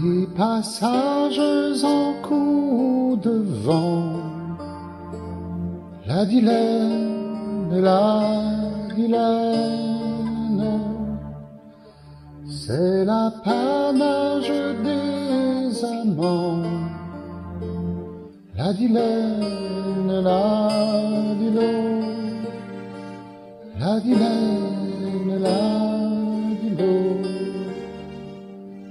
des passages en coup de vent, la Vilaine, la Vilaine, c'est l'apanage des amants, la Vilaine, la Vilaine, la Vilaine, la Vilaine.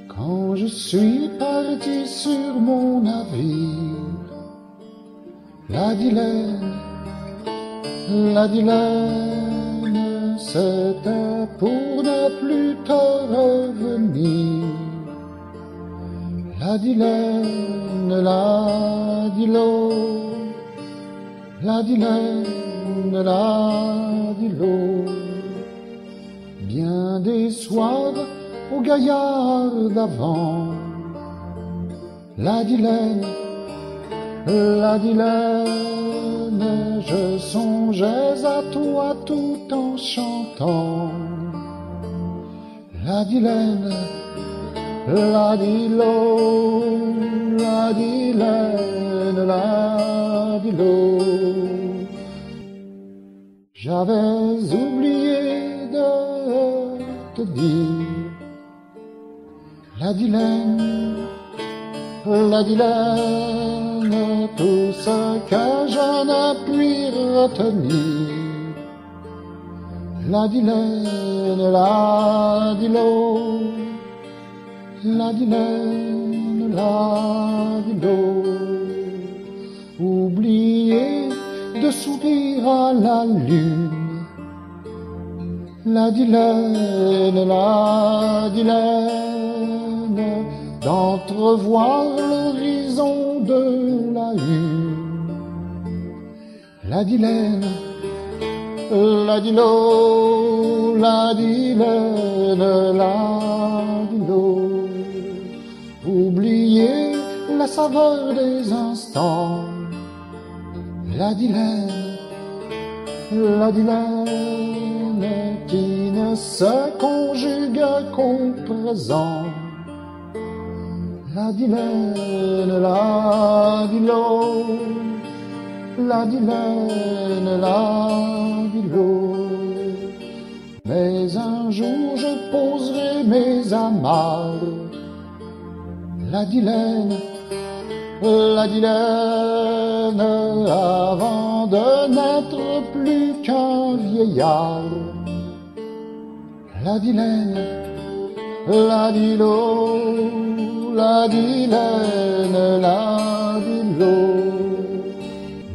Quand je suis parti sur mon navire, la Vilaine, la Vilaine, c'était pour ne plus te revenir. La Vilaine, la Vilaine, la Vilaine, la Vilaine. Bien des soirs aux gaillards d'avant, la Vilaine, la Vilaine, je songeais à toi tout en chantant, la Vilaine, la Vilaine, la Vilaine, la Vilaine. J'avais oublié de te dire, la Vilaine, la Vilaine, tout ce que je ne puis retenir. La Vilaine, la Vilaine, la Vilaine, la Vilaine. Oubliez de sourire à la lune. La Vilaine, la Vilaine, d'entrevoir l'horizon de la lune. La Vilaine, la Vilaine, la Vilaine, la Vilaine. Oubliez la saveur des instants. La Vilaine, la Vilaine, qui ne se conjugue qu'au présent. La Vilaine, la Vilaine, la Vilaine, la Vilaine. Mais un jour je poserai mes amarres. La Vilaine, la Vilaine, avant de n'être plus qu'un vieillard. La Vilaine, la Vilaine, la Vilaine, la Vilaine.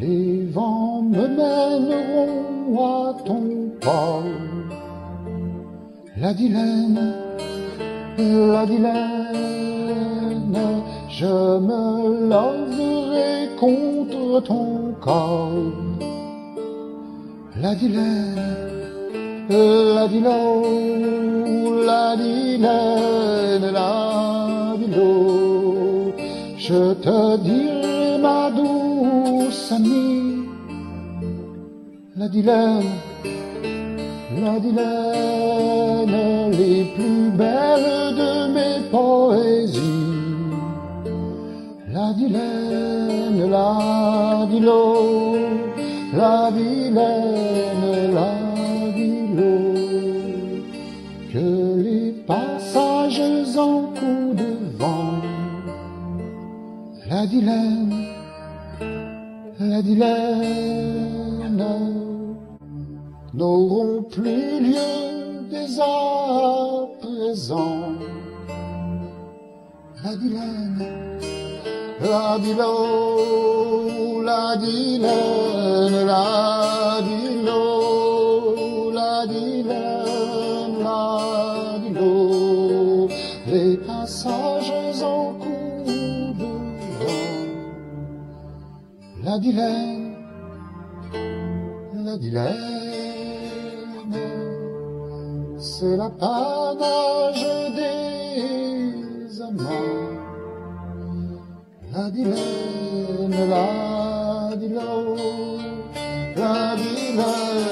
Les vents me mèneront à ton port. La Vilaine, la Vilaine, je me laverai contre ton corps. La Vilaine, la Vilaine, la Vilaine, la Vilaine, je te dirai ma douce amie, la Vilaine, la Vilaine, les plus belles de mes poésies. La Vilaine, la Vilaine, la Vilaine, la Vilaine, que les passages en coup de vent, la Vilaine, la Vilaine, n'auront plus lieu dès à présent. La Vilaine, la Vilaine, la Vilaine, la Vilaine, la Vilaine, la Vilaine, les passages en cours de vent. La Vilaine, la Vilaine, c'est l'apanage des amants. La Vilaine, la Vilaine, la Vilaine.